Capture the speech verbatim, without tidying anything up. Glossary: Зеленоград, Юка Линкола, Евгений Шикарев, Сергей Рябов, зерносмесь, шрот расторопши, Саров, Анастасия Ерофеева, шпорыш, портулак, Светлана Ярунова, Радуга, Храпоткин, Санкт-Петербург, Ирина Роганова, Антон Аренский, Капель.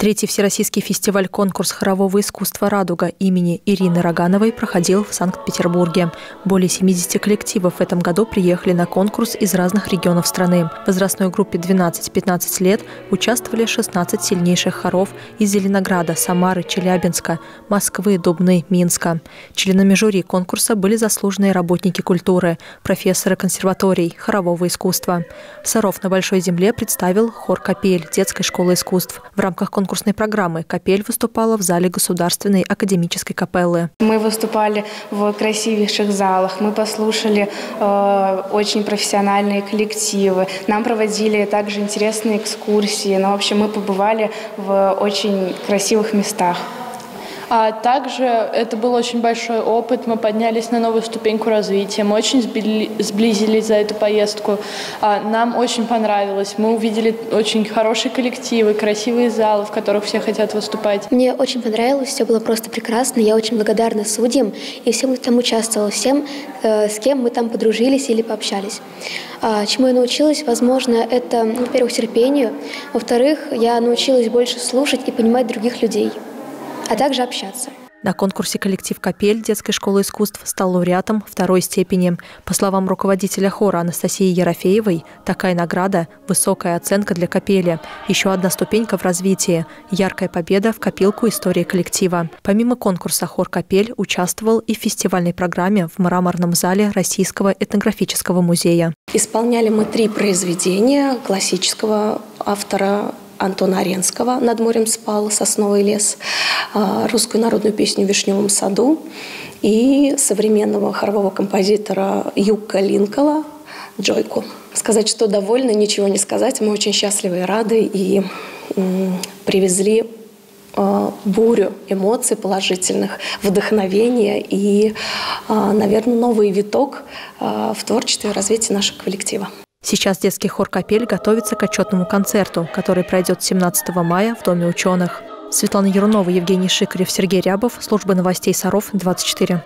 Третий всероссийский фестиваль-конкурс хорового искусства «Радуга» имени Ирины Рогановой проходил в Санкт-Петербурге. Более семидесяти коллективов в этом году приехали на конкурс из разных регионов страны. В возрастной группе двенадцать-пятнадцать лет участвовали шестнадцать сильнейших хоров из Зеленограда, Самары, Челябинска, Москвы, Дубны, Минска. Членами жюри конкурса были заслуженные работники культуры, профессоры консерваторий, хорового искусства. Саров на Большой Земле представил хор «Капель» детской школы искусств. В рамках конкурса конкурсной программы «Капель» выступала в зале Государственной академической капеллы. Мы выступали в красивейших залах, мы послушали э, очень профессиональные коллективы, нам проводили также интересные экскурсии, но, в общем, мы побывали в очень красивых местах. А также это был очень большой опыт, мы поднялись на новую ступеньку развития, мы очень сблизились за эту поездку, нам очень понравилось, мы увидели очень хорошие коллективы, красивые залы, в которых все хотят выступать. Мне очень понравилось, все было просто прекрасно, я очень благодарна судьям и всем, кто там участвовал, всем, с кем мы там подружились или пообщались. Чему я научилась, возможно, это, во-первых, терпению, во-вторых, я научилась больше слушать и понимать других людей, а также общаться. На конкурсе коллектив «Капель» детской школы искусств стал лауреатом второй степени. По словам руководителя хора Анастасии Ерофеевой, такая награда – высокая оценка для «Капеля», еще одна ступенька в развитии, яркая победа в копилку истории коллектива. Помимо конкурса хор «Капель» участвовал и в фестивальной программе в мраморном зале Российского этнографического музея. Исполняли мы три произведения классического автора Антона Аренского «Над морем спал сосновый лес», русскую народную песню «В вишневом саду» и современного хорового композитора Юка Линкола «Джойку». Сказать, что довольны, ничего не сказать. Мы очень счастливы и рады, и привезли бурю эмоций положительных, вдохновения и, наверное, новый виток в творчестве и развитии нашего коллектива. Сейчас детский хор «Капель» готовится к отчетному концерту, который пройдет семнадцатого мая в Доме ученых. Светлана Ярунова, Евгений Шикарев, Сергей Рябов. Служба новостей Саров, двадцать четыре.